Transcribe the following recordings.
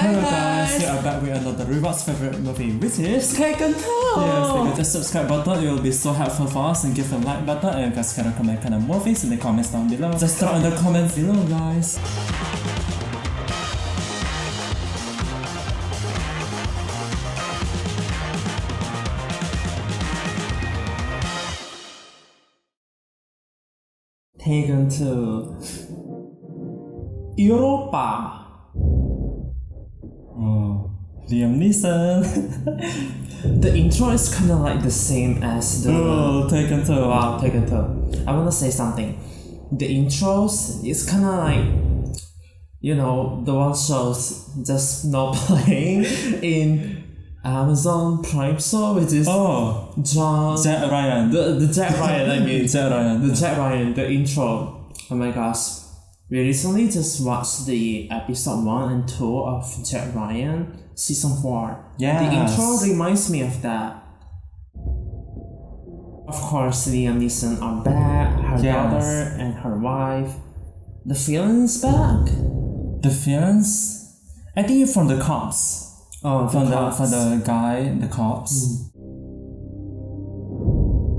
Hi guys! We are back with another Rewatch favorite movie, which is Taken 2! Yes, you can just subscribe button, it will be so helpful for us, and give them like button, and you guys can recommend kind of movies in the comments down below. Just throw in the comments below, guys! Taken 2 Europa. Oh, Liam Neeson. The intro is kind of like the same as the Taken 2. Wow, Taken 2. I want to say something. The intros is kind of like, you know, the one shows just not playing in Amazon Prime Store, which is Jack Ryan. The Jack Ryan, I mean. Jack Ryan. The Jack Ryan, the intro. Oh my gosh. We recently just watched the episode 1 and 2 of Jack Ryan season 4. Yes. The intro reminds me of that. Of course, Liam Neeson are back, her daughter and her wife. The villain's back. The villains? I think it's from the cops. Oh, from the guy, the cops.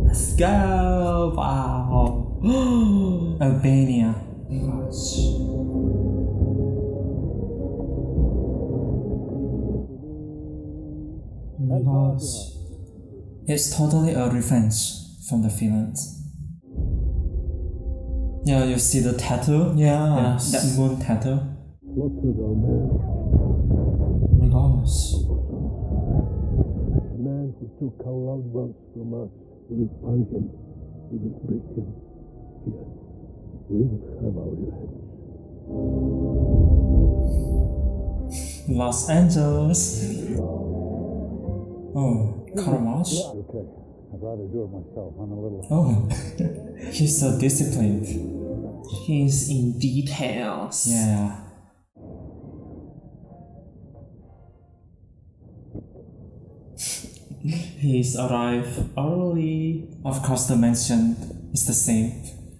Let's go! Wow! Albania. Oh my gosh. Oh my gosh. It's totally a revenge from the villains. Yeah, you see the tattoo? Yeah. That moon tattoo. The man who took our loved ones from us, we will find him, we will break him, yes, we will have our revenge. Los Angeles. Oh, Caramash? Yeah. Okay, I'd rather do it myself, I'm a little... Oh, he's so disciplined. He's in details. Yeah. He's arrived early. Of course, the mansion is the same.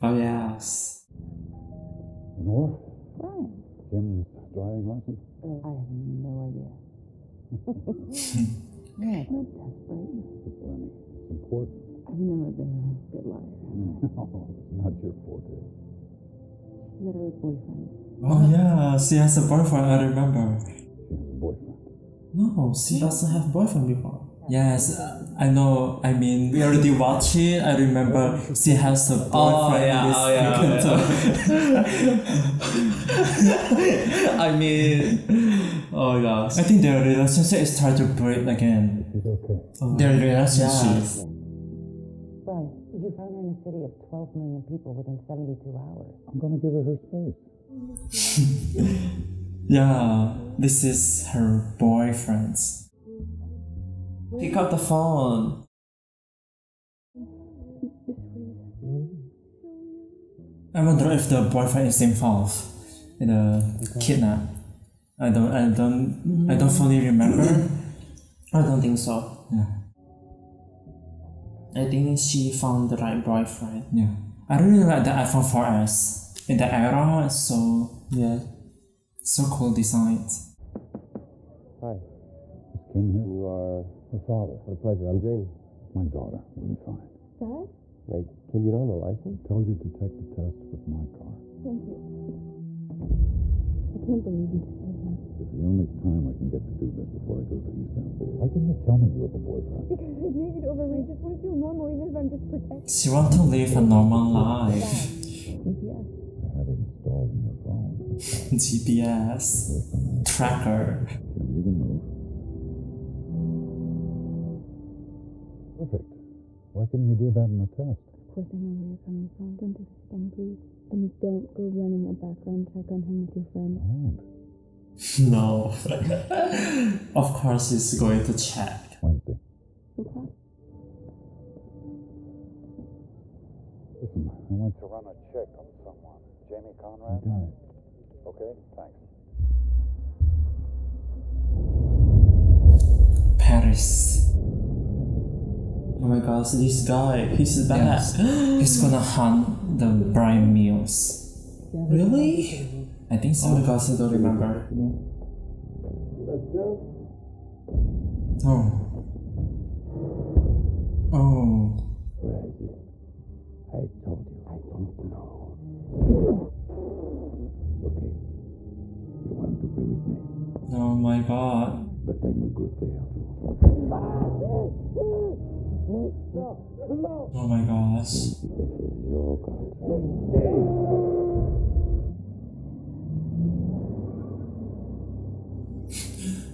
Oh yes. Nor? Ryan. Kim's driving license? I have no idea. Right. Not desperate. It's funny. It's important. I've never been a good liar. No, not your forte. She's got her boyfriend. Oh yeah, she has a boyfriend. I remember. She has a boyfriend. No, she doesn't have a boyfriend before. Yes, I know, I mean, we already watched it, I remember she has a boyfriend. Oh yeah. I mean, oh gosh. I think their relationship is trying to break again. It's okay. Their relationship. Yes. Brian, you found her in a city of 12 million people within 72 hours. I'm gonna give her her space. Yeah, this is her boyfriend. Pick up the phone. I wonder if the boyfriend is involved in the kidnap. I don't fully remember. I don't think so. Yeah. I think she found the right boyfriend. Yeah. I really like the iPhone 4S in the era. So yeah, so cool designs. Hi, it's Kim here. You are. Her father. What a pleasure. I'm Jamie. My daughter. We'll be fine. Dad? Wait, can you don't have a license? I told you to take the test with my car. Thank you. I can't believe you just did that. This is the only time I can get to do this before I go to Istanbul. Why didn't you tell me you have a boyfriend? Because I knew you'd overreach. Just want to feel normal, even if I'm just protected. She wants to live a normal life. GPS. I had it installed in your phone. GPS. Tracker. Can you even move? Perfect. Why couldn't you do that in the test? Of course I know where you're coming from. Don't do this again, please. And don't go running a background check on him with your friend. No. Of course he's going to check. Wednesday. Okay. Listen, I want to run a check on someone. Jamie Conrad? Got it. Okay, thanks. Paris. Oh my gosh, this guy, he's back. Yes. He's gonna hunt the Brian Meals. Really? I think so. Oh my gosh, I don't remember. Oh. Oh. Where is it? I told you I don't know. Okay. You want to play with me? Oh my god. But I'm a good player too. Oh my gosh. This is your card.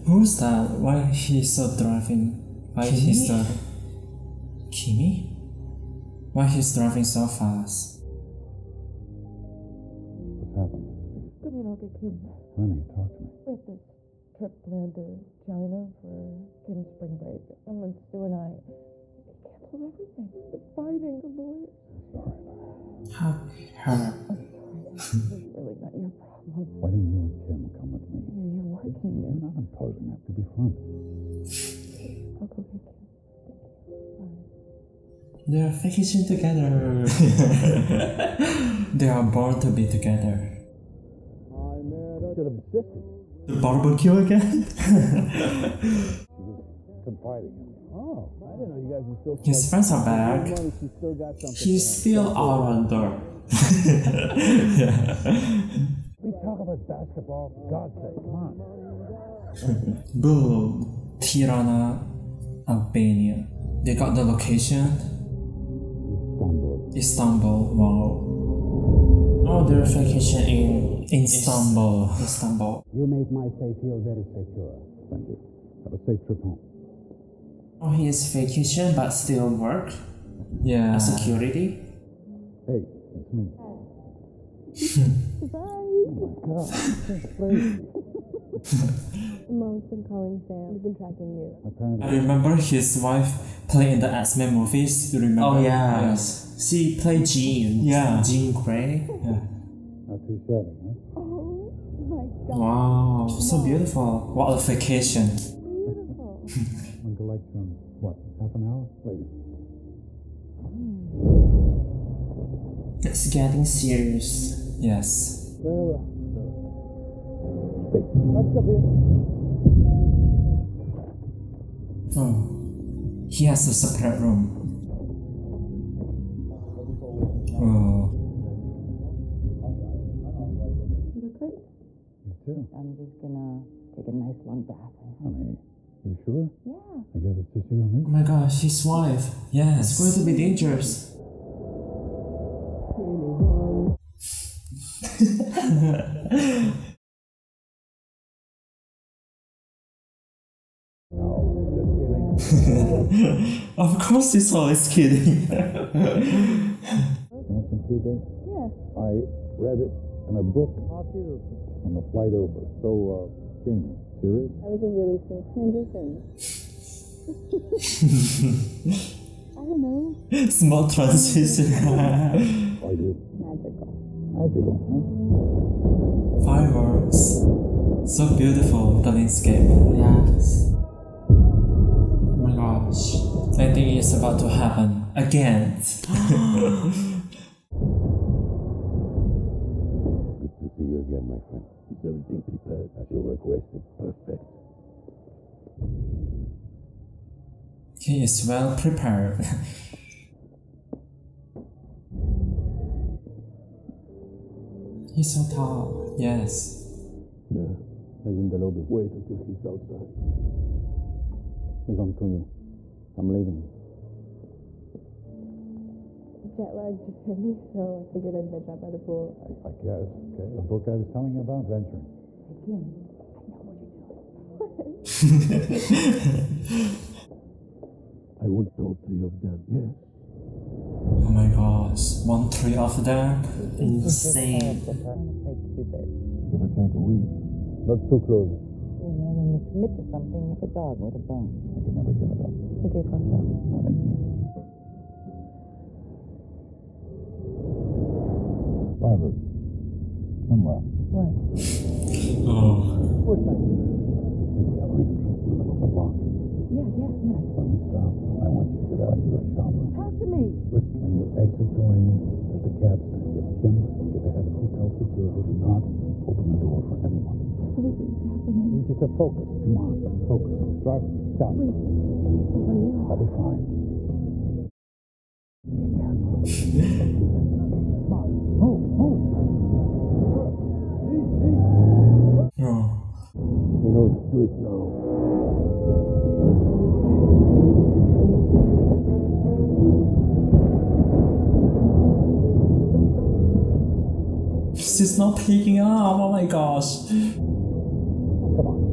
Who's that? Why he's so driving? Why Kimmy? He's so... Kimmy? Why he's driving so fast? What happened? Come and I'll get Kim. Honey, talk to me. Where's this trip planned to China for Kim's spring break? And when Stu and I... everything. The fighting, the lawyer. Sorry. Her. This is really not your problem. Why didn't you and Kim come with me? You're working. You're not imposing. It could be fun. I'll go with Kim. They're vacationing together. They are born to be together. I should have insisted. The barbecue again? Confiding. Oh, I didn't know you guys were still his friends are back. He's still around there. We talk about basketball, for God's sake, come on. Boom. Tirana, Albania. They got the location. Istanbul, wow. Oh, they're vacation in Istanbul. You made my stay feel very secure. Thank you. Have a safe trip home. Oh, he is vacation but still work. Yeah. Security. Hey, it's me. Bye. Oh my god, this is crazy. Mom's been calling Sam. He's been tracking you. Apparently. I remember his wife played in the X Men movies. You remember? Oh yeah. Yes. She played Jean. Yeah. Jean Grey. Yeah. Not too shabby, huh? Oh my god. Wow, so beautiful. What a vacation. Beautiful. What, half an hour later? It's getting serious. Yes. Well, let's go here. Oh, he has a separate room. Oh. You look great. You too. I'm just gonna take a nice long bath. Honey. You sure? Yeah. I guess it's just you and me. Oh my gosh, his wife. Yeah, it's going to be dangerous. No, just kidding. Of course he's always kidding. Want some tea, babe? Yeah. I read it in a book on the flight over. So, Jamie. Serious? That was a really smooth transition. I don't know. Small transition. I do. Magical. Magical, huh? Fireworks. So beautiful, the landscape. Yes. Oh my gosh. I think it's about to happen. Again. Again, my friend. Is everything prepared as you requested? Perfect. He is well prepared. He's so tall. Yes. Yeah, he's in the lobby. Wait until he's outside. He's on to me. I'm leaving. Jet lag just hit me, so I figured I'd veg out by the pool. I guess. Okay. The book I was telling you about, Venturing. I can't. I know what you're doing. I want all three of them. Yeah. Oh my gosh. 1, 3 of them? Insane. I'm trying to play Cupid. Give or take a week. Not too close. You know, when you commit to something, like a dog with a bone. I could never give it up. I gave us up. Not in here. Driver, turn left. What? Oh. Where's that? Maybe the other entrance in the middle of the block. Yeah. When we stop, I want you to get out of your shop. Talk to me. Listen, when you exit the lane, there's a cab stand. Get Kim, get the head of hotel security. Do not open the door for anyone. What is happening? You It's a focus. Come on, focus. Driver, stop. Wait, what are you? I'll be fine. Be careful. Come on, move, move. No. You know, do it now. This is not picking up. Oh my gosh. Come on.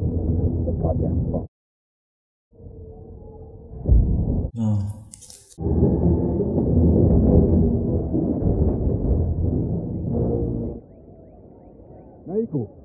The goddamn phone. No. Very cool.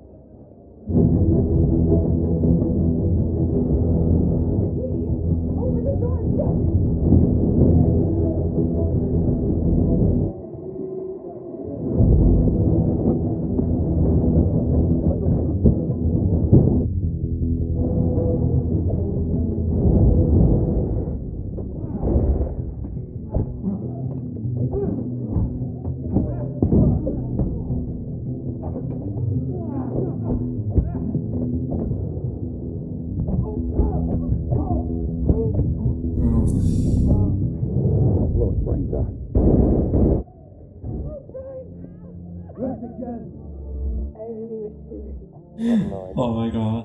Oh my god.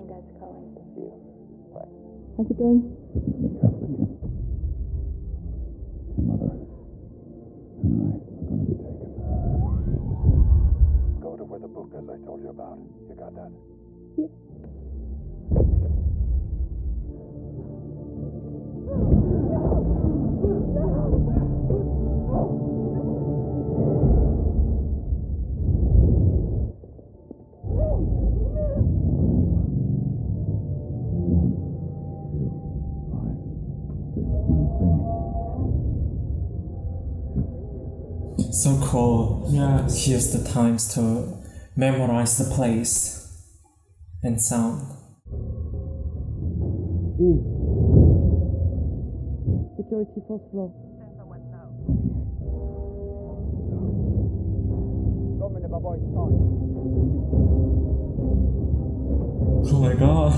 How's it going? Listen to me carefully, Kim. Your mother and I are going to be taken. Go to where the book is I told you about. You got that? Yeah. So cool. Yeah. She has the times to memorize the place and sound. Security first floor. Oh my god.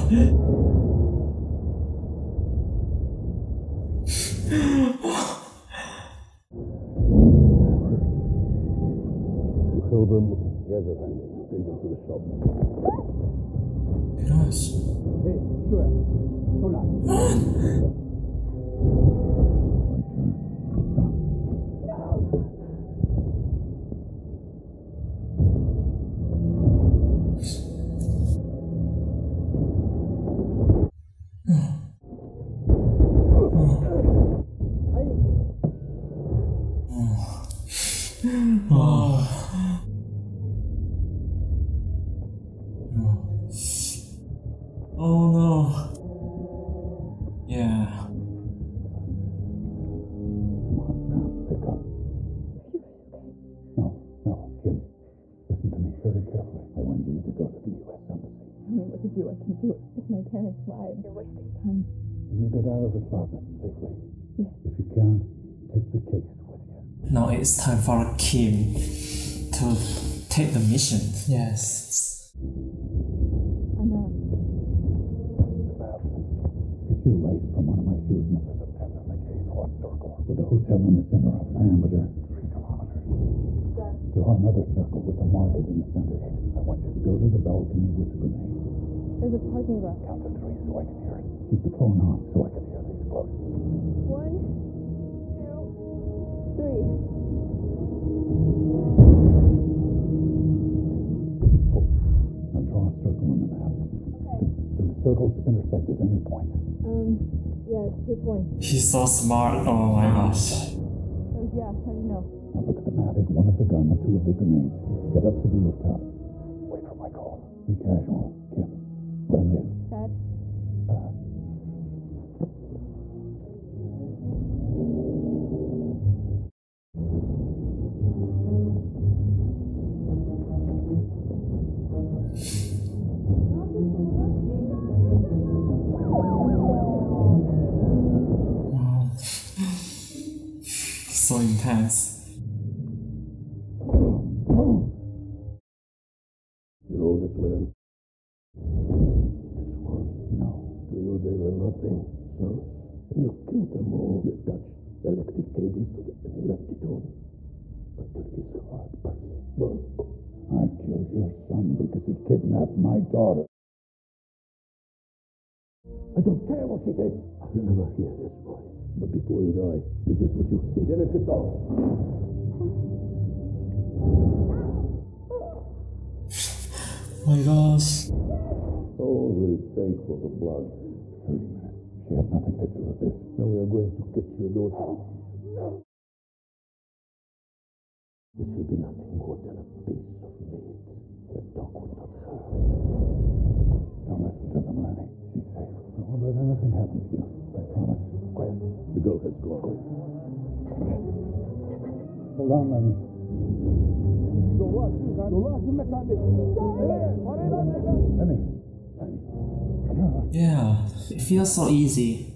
Kill them, gather them, and take them to the shop. Yes. Hey, sure. Go now. It's time for Kim to take the mission. Yes. I know. The shoe lace from one of my shoes numbers a pen on the case quad circle with a hotel in the center of a diameter 3 kilometers. Draw another circle with a market in the center. I want you to go to the balcony with the grenade. There's a parking lot. Count to 3 so I can hear it. Keep the phone on so I can hear the explosion. 1, 2, 3. Circles intersect at any point. Yeah, 2 points. He's so smart. Oh my gosh. Oh yeah, how do you know? Now look at the matic, 1 of the gun, the 2 of the grenades. Get up to the rooftop. Wait for my call. Be casual. Kim, blend in. Dad? So intense. You know this, man. This They were nothing, sons. And you killed them all. You touched electric cables to the and left it on until his heart burst. Well, I killed your son because he kidnapped my daughter. I don't care what he did. I will never hear his voice. But before you die, this is what you see. Then it's it all. My gosh. All will take for the blood. 30 minutes. She had nothing to do with this. Now we are going to get your daughter. No. This will be nothing more than a piece of meat. The dog would not hurt. Don't listen to them, Lenny. She's safe. Don't worry about anything happened to you. I promise. Quiet. The girl has gone. Quiet. Hold on, Lenny. Lenny. Yeah, it feels so easy. Come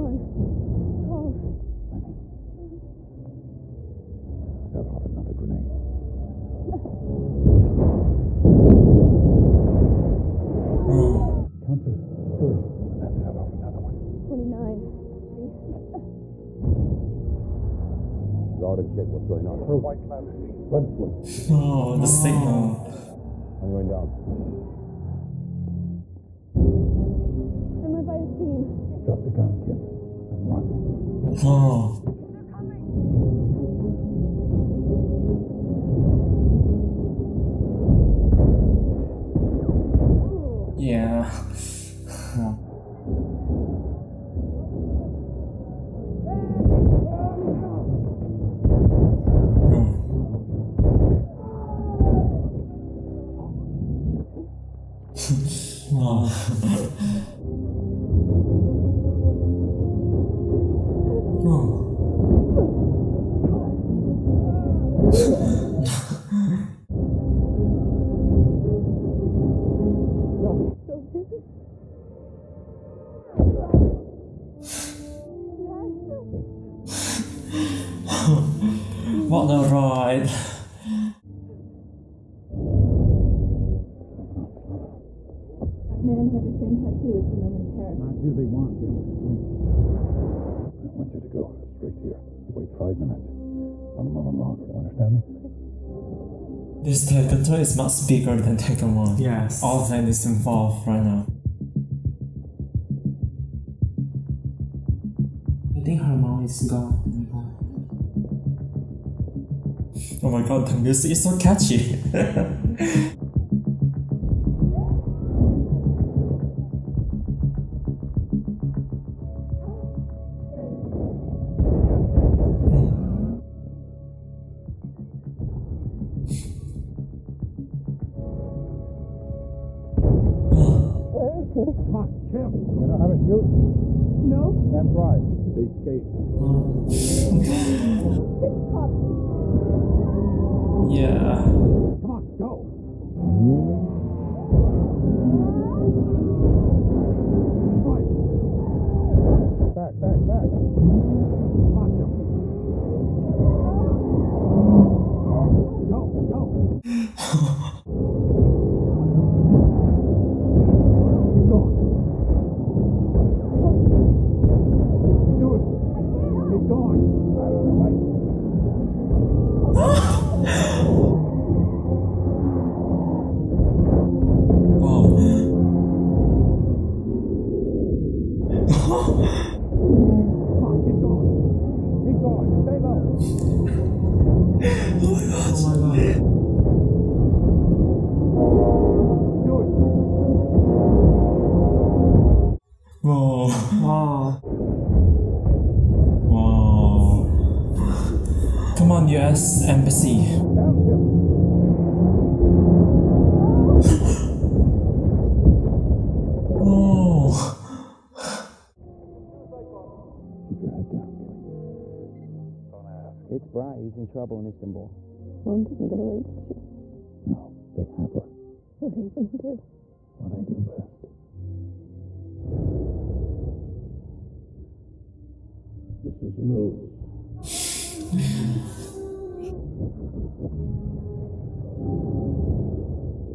on. Oh. Set off another grenade. Count to 3. And then set off another one. 29. You ought to check what's going on. Her white cloud is being run for it. Oh, the signal. I'm going down. I'm right by his team. Drop the gun, Kim. I'm running. Oh. They're coming. Yeah. What a ride! Man had the same tattoo as the men in Paris. Not you, they want you. I want you to go straight here. You wait 5 minutes. Not a moment longer, do you understand me? This Taken 2 is much bigger than Taken 1. Yes. All that is involved right now. I think her mom is gone. Oh my god, the music is so catchy! Come on, Kim! You know how to shoot? No? That's right. They escaped. Yeah. Come on, go. Right. Back, back, back. Come on, go. Go, go. Keep going. Do it. Keep going. Out of the way. U.S. Embassy. Oh. Keep your head down. It's Bri. He's in trouble in Istanbul. Mom didn't get away, did she? No, they have her. What are you going to do? What I do best. This is a move.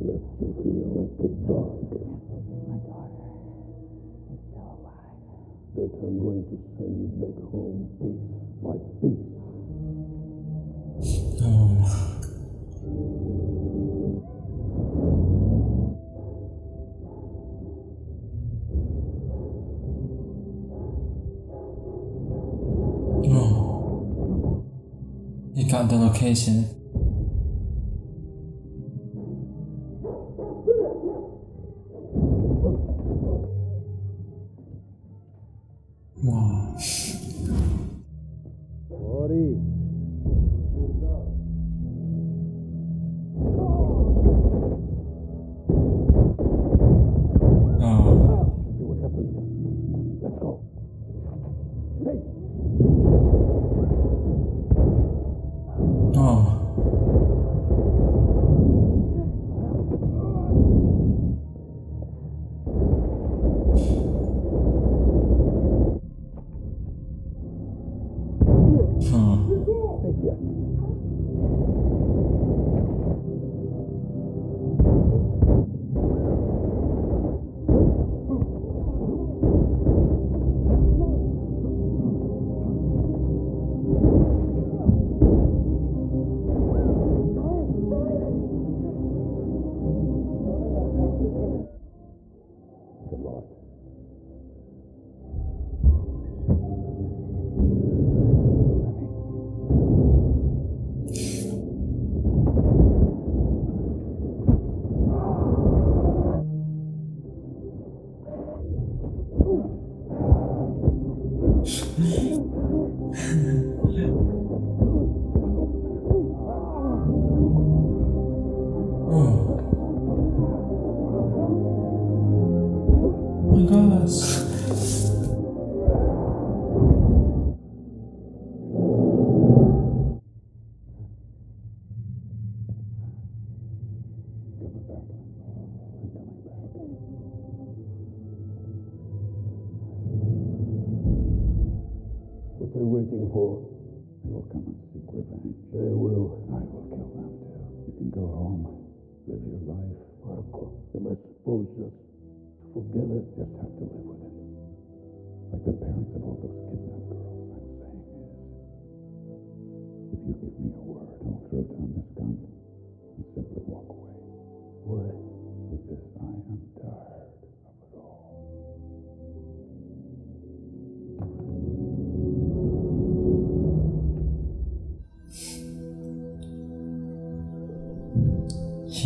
Let's feel like a dog. that I'm going to send you back home piece by piece. Oh. You got the location.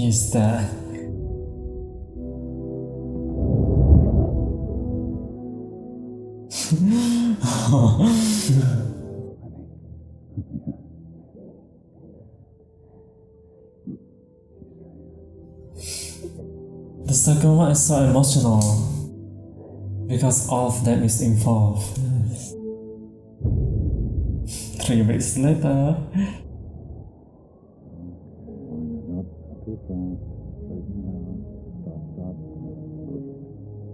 He's there. The second one is so emotional because all of them is involved. 3 weeks later.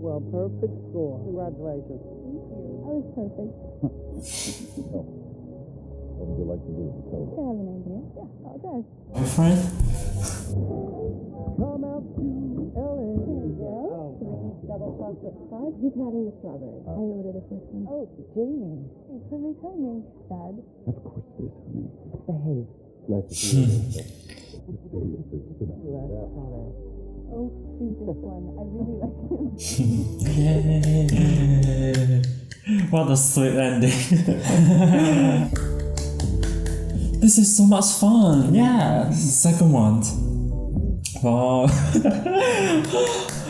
Well, perfect score. Congratulations. Thank you. I was perfect. No. What would you like to do? I have an idea. Yeah, I'll drive. My friend? Come out to Ellen. Here we go. Oh. 3 double chocolate 5 Who's having the strawberry? I ordered the first one. Oh, Jamie. It's perfect timing, Dad. Of course it is, honey. Behave. Let's do it. Oh, choose this one. I really like him. What a sweet ending. This is so much fun. Yeah, second one. Wow.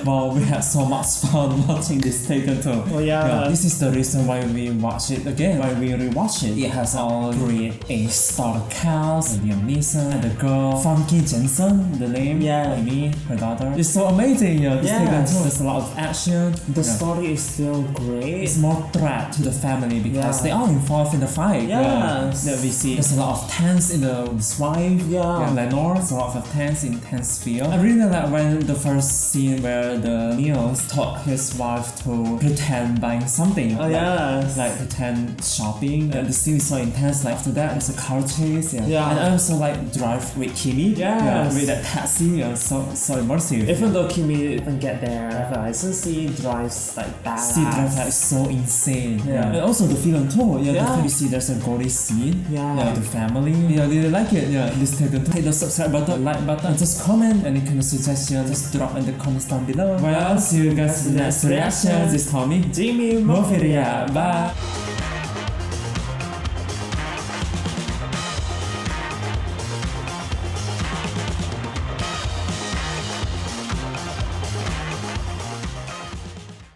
Wow, we had so much fun watching this Taken 2. Oh yeah. This is the reason why we watch it again, why we rewatch it. It has all great A-star cast, Liam Neeson, and the girl, Funky Jensen, the name, yeah. Kimmy, her daughter. It's so amazing, yeah, this Taken 2. There's a lot of action. The story is still great. It's more threat to the family because they are involved in the fight. Yeah. That we see. There's a lot of tense in the wife, Lenore. There's a lot of tense in field. I really like when the first scene where where the Neos taught his wife to pretend buying something. Oh, like, yes. Like pretend shopping. And the scene is so intense. Like after that, it's a car chase. Yeah. And I also like drive with Kimmy. Yeah. With that taxi. Yeah. So immersive. Even though Kimmy didn't get there, I since she drives like badass. She drives like so insane. Yeah. And also the film too. Yeah. You see there's a gory scene. Yeah. The family. Yeah. They like it. Yeah. This Taken 2. Hit the subscribe button, like button, just comment any kind of suggestion. Just drop in the comments down below. Well, see you guys in the next reaction. This is Tommy Jimmy Movie React. Bye.